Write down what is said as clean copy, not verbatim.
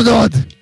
Ahmedabad.